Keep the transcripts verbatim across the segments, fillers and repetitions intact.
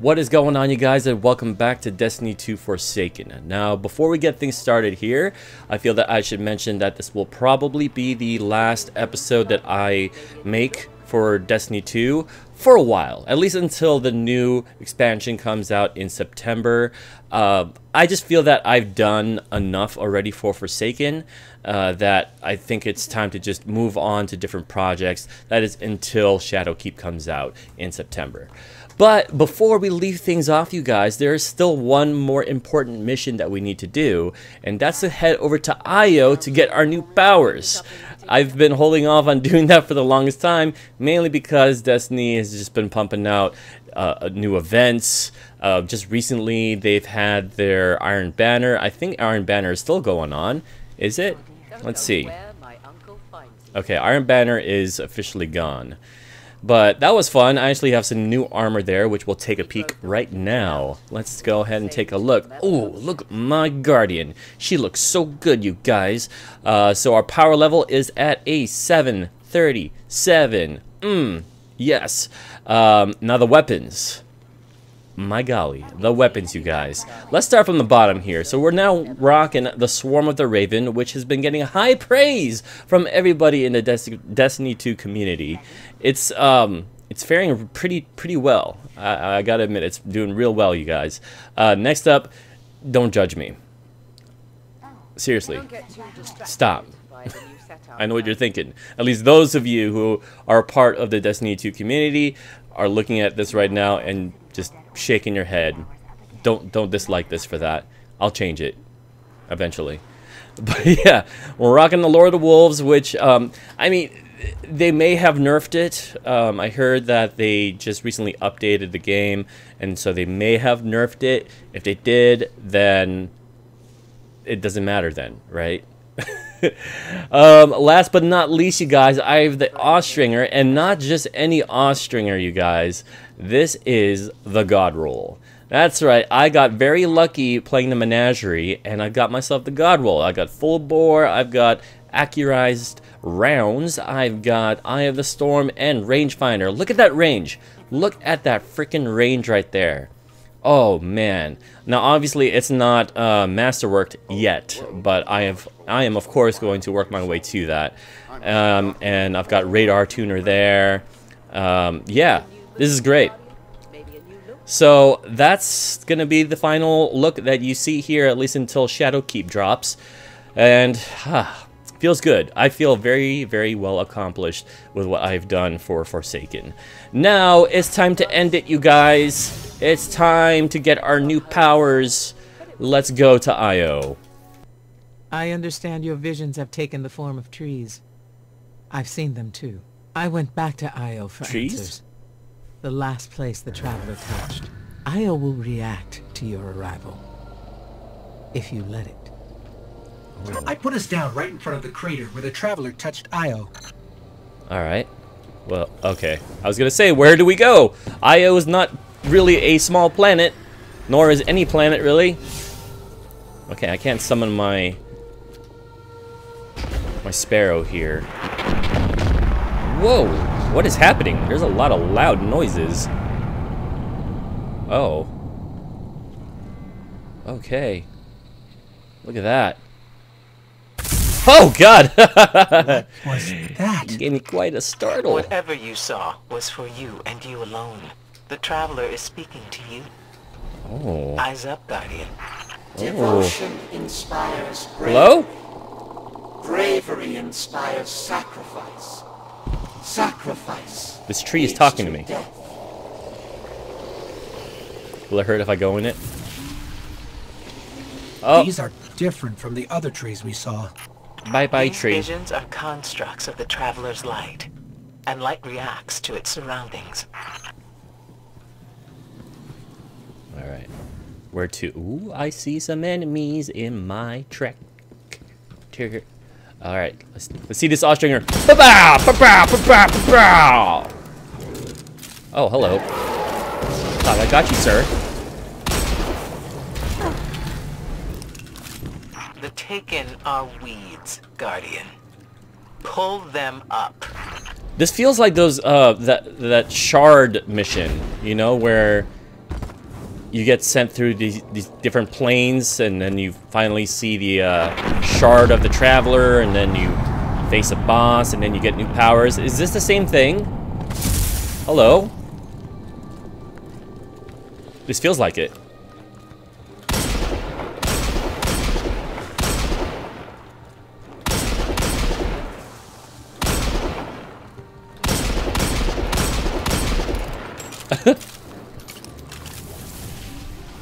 What is going on, you guys, and welcome back to Destiny two Forsaken. Now, before we get things started here, I feel that I should mention that this will probably be the last episode that I make for Destiny two for a while, at least until the new expansion comes out in September. Uh, I just feel that I've done enough already for Forsaken uh, that I think it's time to just move on to different projects. That is until Shadowkeep comes out in September. But before we leave things off, you guys, there is still one more important mission that we need to do, and that's to head over to Io to get our new powers. I've been holding off on doing that for the longest time, mainly because Destiny has just been pumping out uh, new events. Uh, just recently, they've had their Iron Banner. I think Iron Banner is still going on. Is it? Let's see. Okay, Iron Banner is officially gone. But that was fun. I actually have some new armor there, which we'll take a peek right now. Let's go ahead and take a look. Oh, look, my Guardian. She looks so good, you guys. Uh, so our power level is at a seven thirty-seven. Mmm, yes. Um, now the weapons. My golly, the weapons, you guys. Let's start from the bottom here. So we're now rocking the Swarm of the Raven, which has been getting high praise from everybody in the Destiny two community. It's um, it's faring pretty pretty well. I, I gotta admit, it's doing real well, you guys. Uh, next up, don't judge me. Seriously, stop. I know what you're thinking. At least those of you who are part of the Destiny two community are looking at this right now and just shaking your head. Don't don't dislike this for that. I'll change it eventually. But yeah, we're rocking the Lord of Wolves, which um, I mean, they may have nerfed it. Um, I heard that they just recently updated the game, and so they may have nerfed it. If they did, then it doesn't matter then, right? um, last but not least, you guys, I have the Ostringer, and not just any Ostringer, you guys. This is the God Roll. That's right, I got very lucky playing the Menagerie, and I got myself the God Roll. I got full bore, I've got accurized rounds, I've got Eye of the Storm and rangefinder. Look at that range. Look at that freaking range right there. Oh man. Now obviously it's not uh, masterworked yet, but I have I am of course going to work my way to that. Um, and I've got radar tuner there. Um, yeah, this is great. So that's gonna be the final look that you see here, at least until Shadowkeep drops. And ah, feels good. I feel very, very well accomplished with what I've done for Forsaken. Now it's time to end it, you guys. It's time to get our new powers. Let's go to Io. I understand your visions have taken the form of trees. I've seen them too. I went back to Io for trees? Answers. The last place the Traveler touched. Io will react to your arrival. If you let it. I put us down right in front of the crater where the Traveler touched Io. Alright. Well, okay. I was gonna say, where do we go? Io is not really a small planet, nor is any planet really. Okay, I can't summon my my sparrow here. Whoa, what is happening? There's a lot of loud noises. Oh. Okay. Look at that. Oh God! What was that? You gave me quite a startle. Whatever you saw was for you and you alone. The Traveler is speaking to you. Oh. Eyes up, Guardian. Devotion inspires bravery. Hello? Bravery inspires sacrifice. Sacrifice. This tree is talking to me. Death. Will it hurt if I go in it? Oh. These are different from the other trees we saw. Bye-bye, tree. These visions are constructs of the Traveler's light, and light reacts to its surroundings. Alright, where to? Ooh, I see some enemies in my trek. Alright, let's, let's see this Ostringer. Oh, hello. Thought I got you, sir. The Taken are weeds, Guardian. Pull them up. This feels like those uh that that shard mission, you know, where you get sent through these, these different planes, and then you finally see the uh, shard of the Traveler, and then you face a boss, and then you get new powers. Is this the same thing? Hello? This feels like it.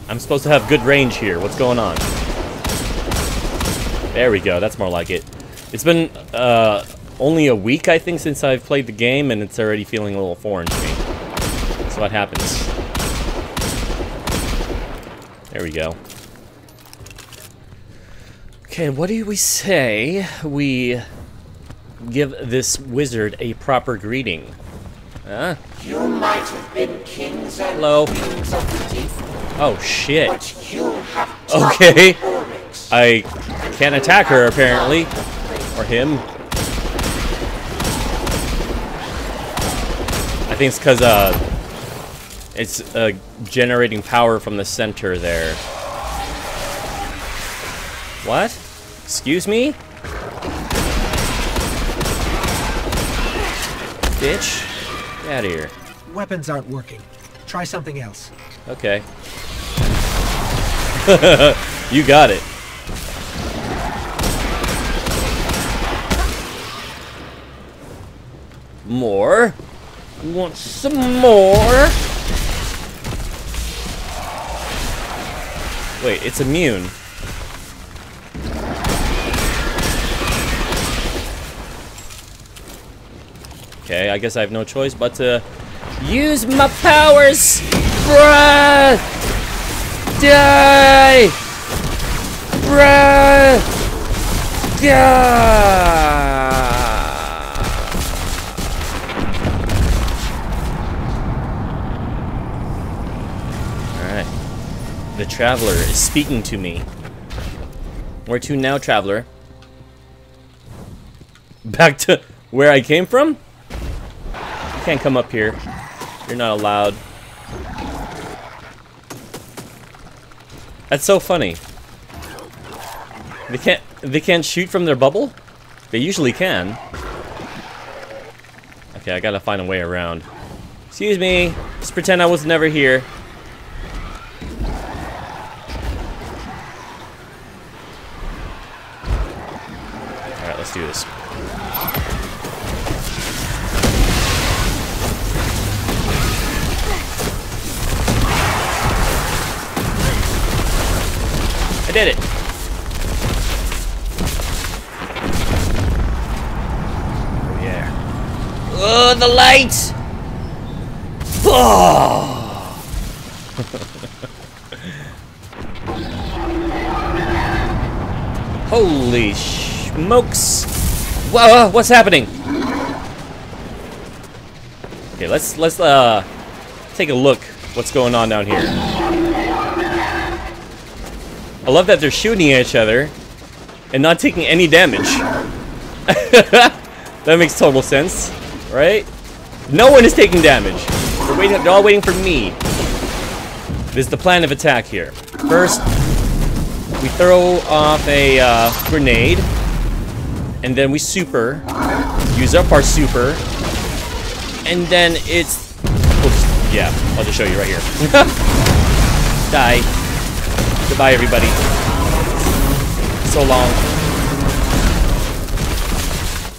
I'm supposed to have good range here. What's going on? There we go. That's more like it. It's been uh, only a week, I think, since I've played the game, and it's already feeling a little foreign to me. That's what happens. There we go. Okay, what do we say? We give this wizard a proper greeting. Huh? You might have been kings and Hello. Kings of the deep. Oh shit. But you have okay. I can't attack her apparently. Or him. I think it's because uh it's uh generating power from the center there. What? Excuse me? Bitch. Get out of here. Weapons aren't working. Try something else. Okay. You got it. More. Want some more? Wait, it's immune. Okay, I guess I have no choice but to use my powers! Bruh! Die! Bruh! Alright. The Traveler is speaking to me. Where to now, Traveler? Back to where I came from? You can't come up here. You're not allowed. That's so funny. They can't they can't shoot from their bubble? They usually can. Okay, I gotta find a way around. Excuse me. Just pretend I was never here. Alright, let's do this. I did it. Oh, yeah. Oh, the light. Oh. Holy smokes. Whoa, what's happening? Okay, let's let's uh take a look what's going on down here. I love that they're shooting at each other and not taking any damage. That makes total sense, right? No one is taking damage. They're, waiting, they're all waiting for me. This is the plan of attack here. First, we throw off a uh, grenade, and then we super, use up our super, and then it's... Oops, yeah, I'll just show you right here. Die. Goodbye, everybody. So long.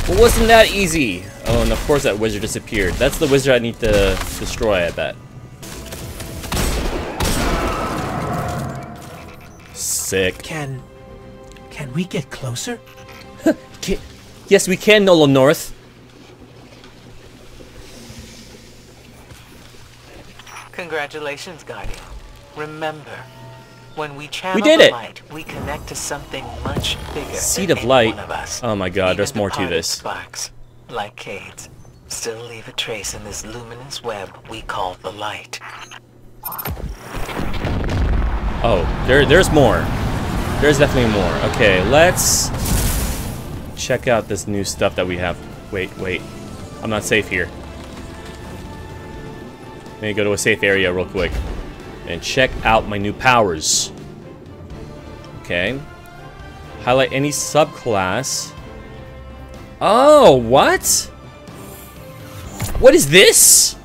Well, wasn't that easy? Oh, and of course that wizard disappeared. That's the wizard I need to destroy, I bet. Sick. Can... Can we get closer? Can, yes, we can, Nola North. Congratulations, Guardian. Remember... When we channel we did the it. Light, we connect to something much bigger. Seed than of light. Of us. Oh my God, Even there's the more to this. Sparks, like Cade's, still leave a trace in this luminous web we call the light. Oh, there, there's more. There's definitely more. Okay, let's check out this new stuff that we have. Wait, wait. I'm not safe here. Let me go to a safe area real quick. And check out my new powers. Okay. Highlight any subclass. Oh, what? What is this?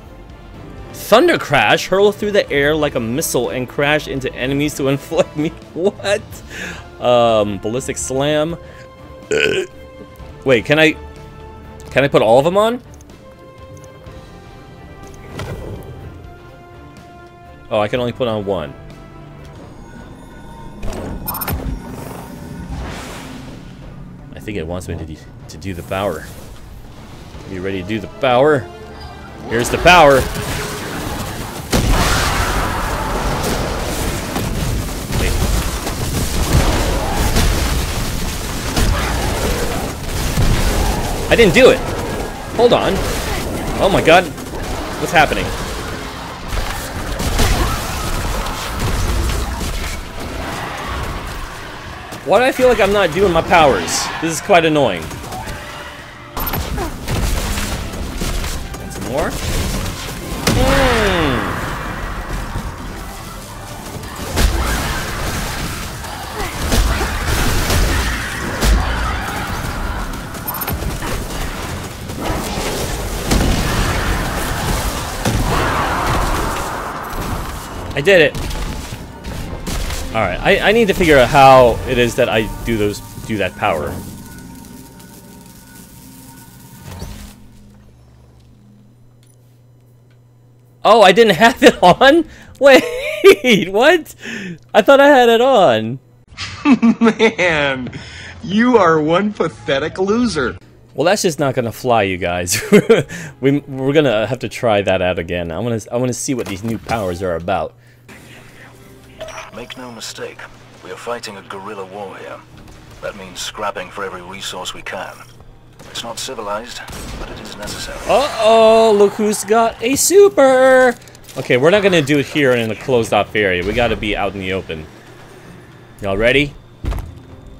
Thundercrash, hurl through the air like a missile and crash into enemies to inflict me. What? Um, Ballistic Slam. Wait, can I... Can I put all of them on? Oh, I can only put on one. I think it wants me to do, to do the power. Are you ready to do the power? Here's the power. I didn't do it. Hold on. Oh my god. What's happening? Why do I feel like I'm not doing my powers? This is quite annoying. And some more. I did it. All right, I, I need to figure out how it is that I do those do that power. Oh, I didn't have it on? Wait, what? I thought I had it on. Man, you are one pathetic loser. Well, that's just not gonna fly, you guys. we, we're gonna have to try that out again. I want to I want to see what these new powers are about. Make no mistake, we are fighting a guerrilla war here. That means scrapping for every resource we can. It's not civilized, but it is necessary. Uh-oh, look who's got a super! Okay, we're not gonna do it here in a closed-off area. We gotta be out in the open. Y'all ready?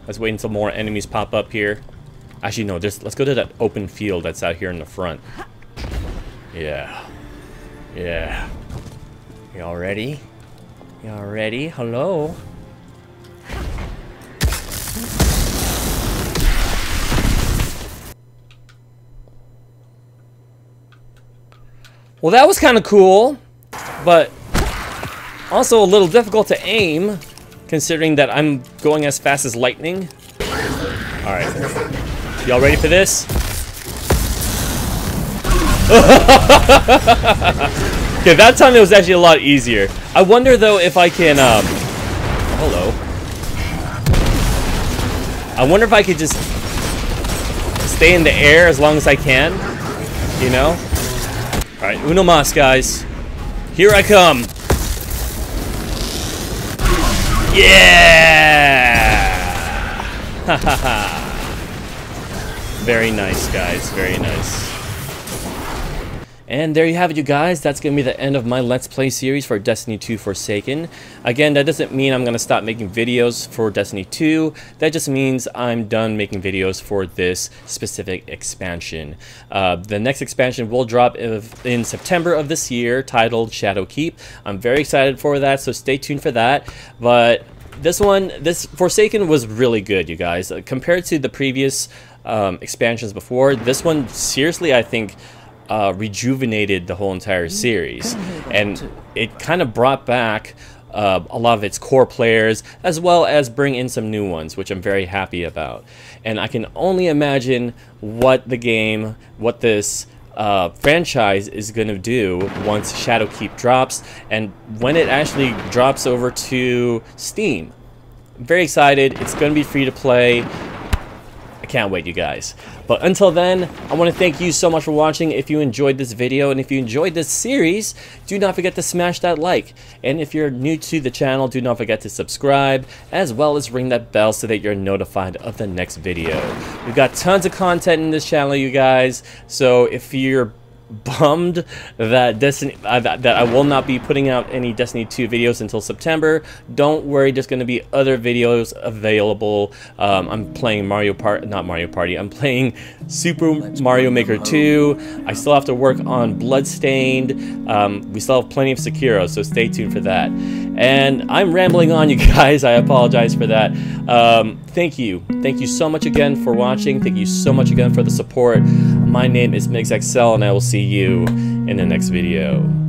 Let's wait until more enemies pop up here. Actually, no, just let's go to that open field that's out here in the front. Yeah. Yeah. Y'all ready? Y'all ready? Hello? Well, that was kind of cool, but also a little difficult to aim, considering that I'm going as fast as lightning. Alright. Y'all ready for this? Okay, that time it was actually a lot easier. I wonder though if I can, um, hello. I wonder if I could just stay in the air as long as I can, you know? All right, uno mas, guys. Here I come. Yeah! Ha ha ha. Very nice, guys, very nice. And there you have it, you guys. That's going to be the end of my Let's Play series for Destiny two Forsaken. Again, that doesn't mean I'm going to stop making videos for Destiny two. That just means I'm done making videos for this specific expansion. Uh, the next expansion will drop in September of this year, titled Shadowkeep. I'm very excited for that, so stay tuned for that. But this one, this Forsaken was really good, you guys. Uh, compared to the previous um, expansions before, this one, seriously, I think... Uh, rejuvenated the whole entire series, and it kind of brought back uh, a lot of its core players, as well as bring in some new ones, which I'm very happy about. And I can only imagine what the game, what this uh, franchise is going to do once Shadowkeep drops, and when it actually drops over to Steam. I'm very excited. It's going to be free to play. Can't wait, you guys. But until then, I want to thank you so much for watching. If you enjoyed this video and if you enjoyed this series, do not forget to smash that like. And if you're new to the channel, do not forget to subscribe, as well as ring that bell so that you're notified of the next video. We've got tons of content in this channel, you guys. So if you're bummed that Destiny uh, that, that I will not be putting out any Destiny two videos until September. Don't worry, there's going to be other videos available. Um, I'm playing Mario Party, not Mario Party. I'm playing Super Mario Maker two. I still have to work on Bloodstained. Um, we still have plenty of Sekiro, so stay tuned for that. And I'm rambling on, you guys. I apologize for that. Um, thank you, thank you so much again for watching. Thank you so much again for the support. My name is MigsXL, and I will see you in the next video.